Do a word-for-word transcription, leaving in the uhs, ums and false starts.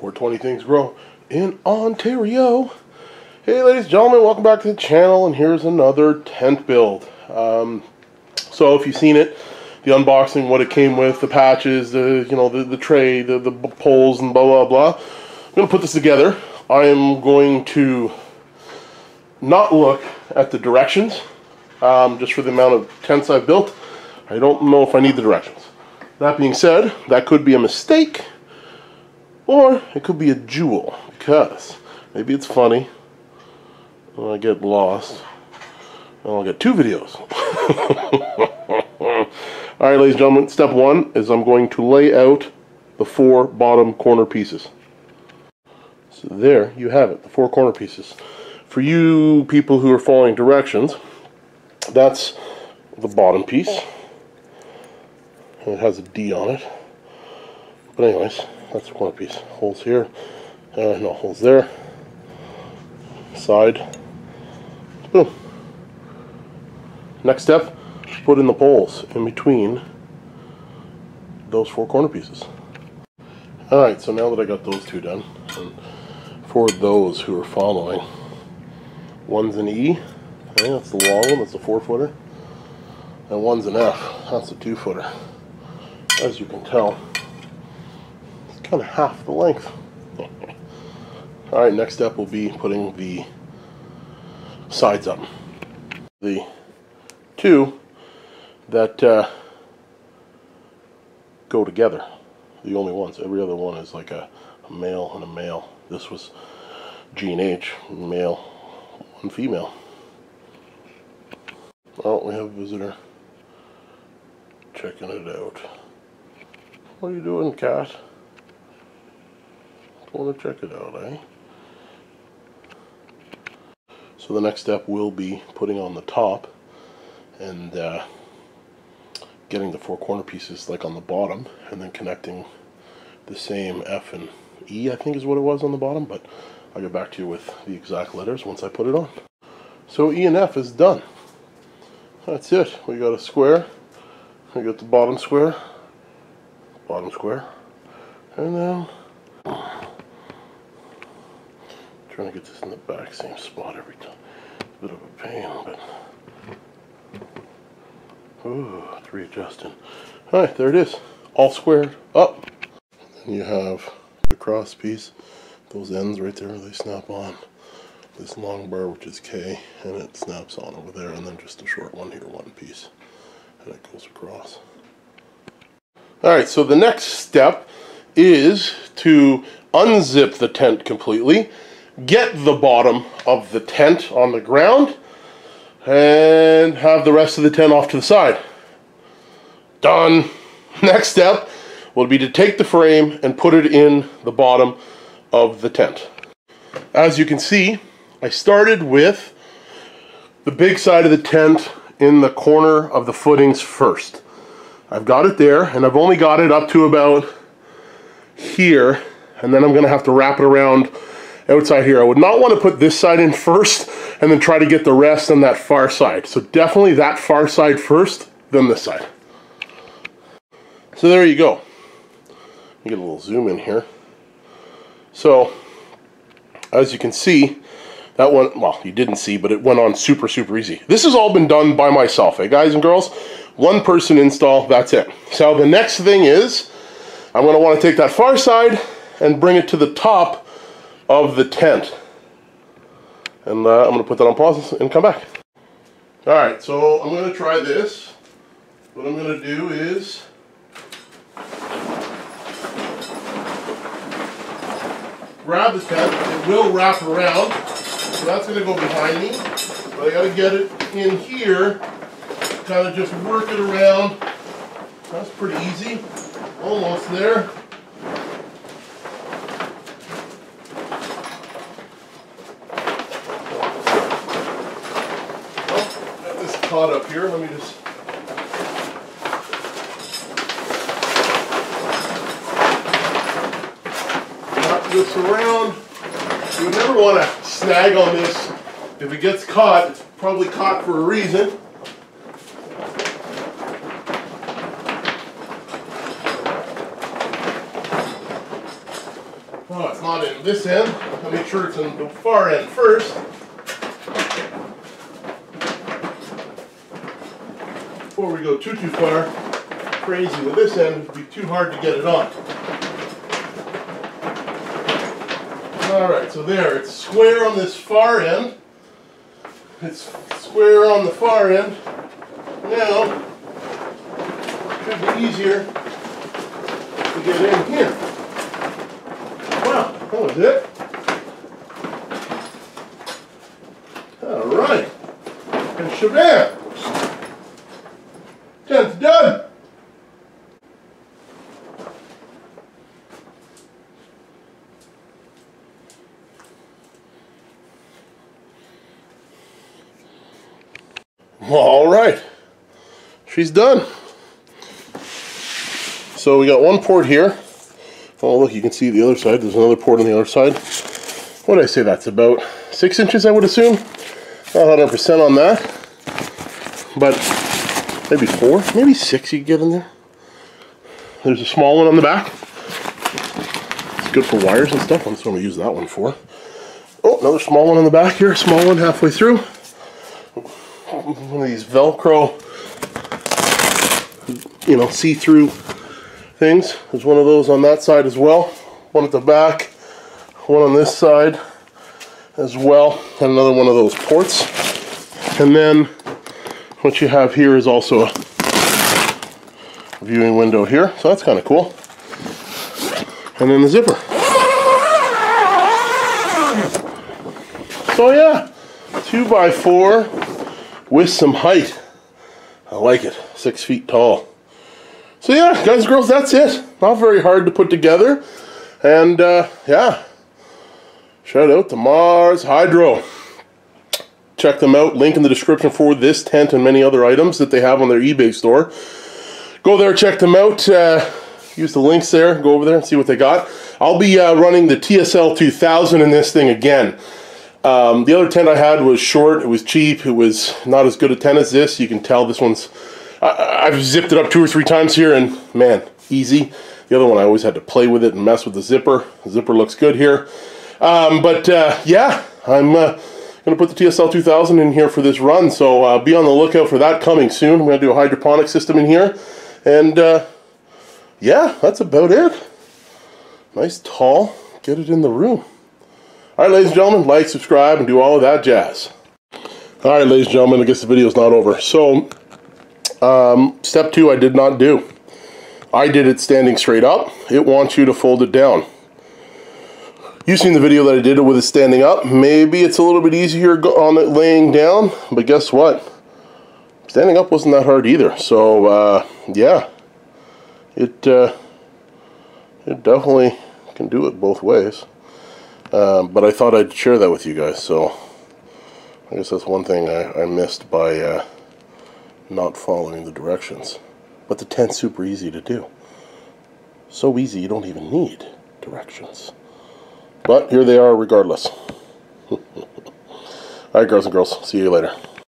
four twenty Things grow in Ontario. Hey ladies and gentlemen, welcome back to the channel, and here's another tent build. Um, so if you've seen it, the unboxing, what it came with, the patches, the you know the, the tray, the, the poles and blah blah blah. I'm going to put this together. I am going to not look at the directions, um, just for the amount of tents I've built. I don't know if I need the directions. That being said, that could be a mistake, or it could be a jewel, because maybe it's funny, and I get lost, and I'll get two videos. Alright ladies and gentlemen, step one is I'm going to lay out the four bottom corner pieces. So there you have it, the four corner pieces. For you people who are following directions, that's the bottom piece. It has a D on it. But anyways, that's the corner piece. Holes here. Uh, no, holes there. Side. Boom. Next step, put in the poles in between those four corner pieces. Alright, so now that I got those two done, and for those who are following, one's an E. Okay, that's the long one, that's a four footer. And one's an F, that's a two footer. As you can tell, it's kind of half the length. Alright, next step will be putting the sides up. The two that uh, go together, the only ones. Every other one is like a, a male and a male. This was G and H, male and female. Oh, we have a visitor. Checking it out. What are you doing, cat? I want to check it out, eh? So the next step will be putting on the top and uh, getting the four corner pieces like on the bottom, and then connecting the same F and E, I think is what it was on the bottom, but I'll get back to you with the exact letters once I put it on. So E and F is done. That's it. We got a square. We got the bottom square, bottom square, and then trying to get this in the back same spot every time. A bit of a pain, but ooh, it's readjusting. All right, there it is, all squared up. Then you have the cross piece. Those ends right there, they snap on. This long bar, which is K, and it snaps on over there, and then just a short one here, one piece. And it goes across. Alright, so the next step is to unzip the tent completely, get the bottom of the tent on the ground, and have the rest of the tent off to the side. Done. Next step will be to take the frame and put it in the bottom of the tent. As you can see, I started with the big side of the tent in the corner of the footings first. I've got it there, and I've only got it up to about here, and then I'm gonna have to wrap it around outside here. I would not want to put this side in first and then try to get the rest on that far side. So definitely that far side first, then this side. So there you go. Let me get a little zoom in here. So as you can see, that one, well, you didn't see, but it went on super, super easy. This has all been done by myself, eh, guys and girls? One person install, that's it. So the next thing is, I'm going to want to take that far side and bring it to the top of the tent. And uh, I'm going to put that on pause and come back. All right, so I'm going to try this. What I'm going to do is, grab the tent, it will wrap around. So that's going to go behind me, but I got to get it in here, kind of just work it around. That's pretty easy, almost there. Well, got this caught up here, let me just... wrap this around. You would never want to snag on this. If it gets caught, it's probably caught for a reason. Well, it's not in this end. I'll make sure it's in the far end first. Before we go too, too far, crazy with this end, it would be too hard to get it on. Alright, so there, it's square on this far end. It's square on the far end. Now, it should be easier to get in here. Wow, that was it. Alright, and shabam! That's done! All right, she's done. So we got one port here. Oh look, you can see the other side, there's another port on the other side. What did I say that's about? Six inches I would assume? Not one hundred percent on that, but maybe four, maybe six you can get in there. There's a small one on the back. It's good for wires and stuff. That's what I'm going to use that one for. Oh, another small one on the back here. Small one halfway through. One of these Velcro, you know, see-through things. There's one of those on that side as well. One at the back. One on this side as well. And another one of those ports. And then what you have here is also a viewing window here, so that's kind of cool. And then the zipper. So yeah, two by four with some height. I like it, six feet tall. So yeah, guys and girls, that's it. Not very hard to put together. And uh, yeah, shout out to Mars Hydro. Check them out, link in the description for this tent and many other items that they have on their eBay store. Go there, check them out, uh, use the links there, go over there and see what they got. I'll be uh, running the T S L two thousand in this thing again. Um, the other tent I had was short, it was cheap, it was not as good a tent as this. You can tell this one's, I, I've zipped it up two or three times here and man, easy. The other one I always had to play with it and mess with the zipper. The zipper looks good here. Um, but uh, yeah, I'm uh, going to put the T S L two thousand in here for this run, so uh, be on the lookout for that coming soon. I'm going to do a hydroponic system in here, and uh, yeah, that's about it. Nice tall, get it in the room. Alright ladies and gentlemen, like, subscribe, and do all of that jazz. Alright ladies and gentlemen, I guess the video's not over. So, um, step two I did not do. I did it standing straight up. It wants you to fold it down. You've seen the video that I did it with it standing up. Maybe it's a little bit easier on it laying down, but guess what? Standing up wasn't that hard either. So uh, yeah, it uh, it definitely can do it both ways. Uh, but I thought I'd share that with you guys. So I guess that's one thing I, I missed by uh, not following the directions. But the tent's super easy to do. So easy you don't even need directions. But here they are regardless. Alright, guys and girls, see you later.